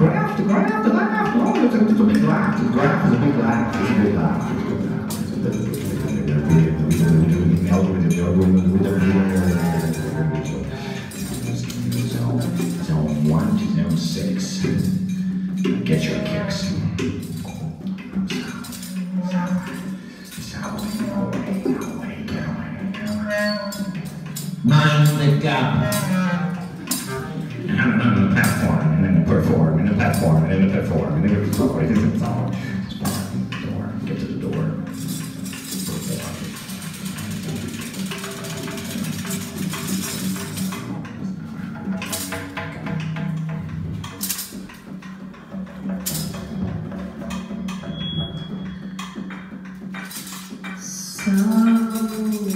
The graph. Oh, it's a big laugh. The graph is a big laugh. Zone 1 to zone 6. Get your kicks. Mind the gap. Platform, and then platform. Door, get to the door. So